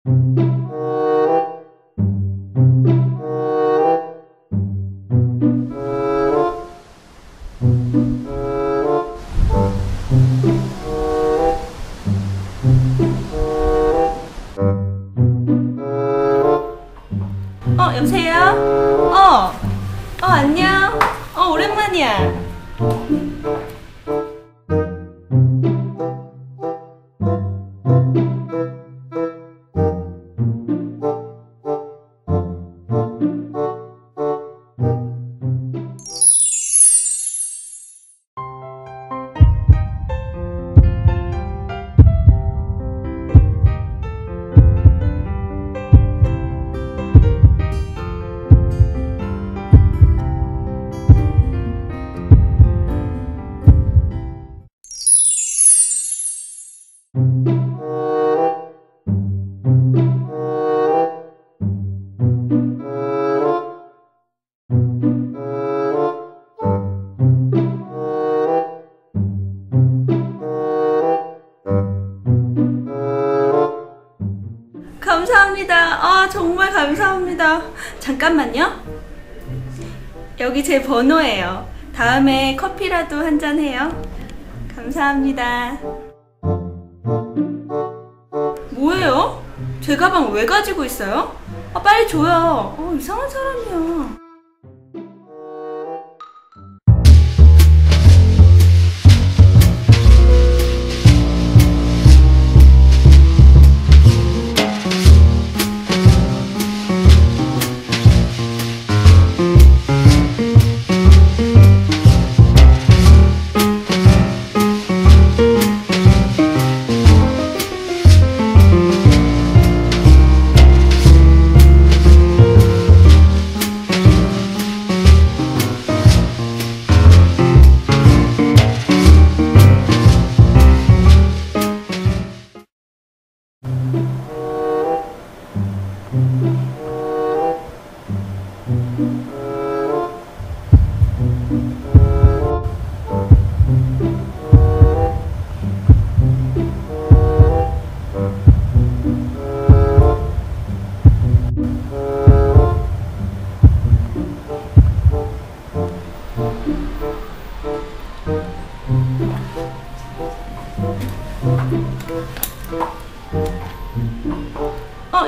여보세요? 안녕? 오랜만이야. 감사합니다. 정말 감사합니다. 잠깐만요. 여기 제 번호예요. 다음에 커피라도 한잔 해요. 감사합니다. 뭐예요? 제 가방 왜 가지고 있어요? 빨리 줘요. 이상한 사람이야.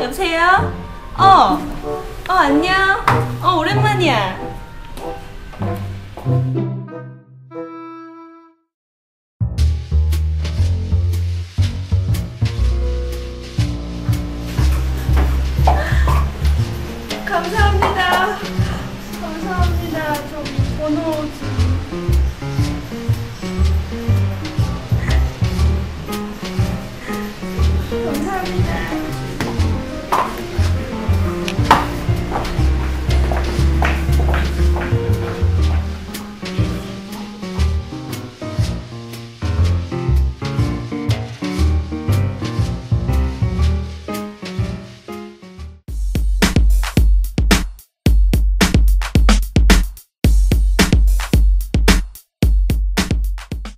여보세요? 안녕? 오랜만이야.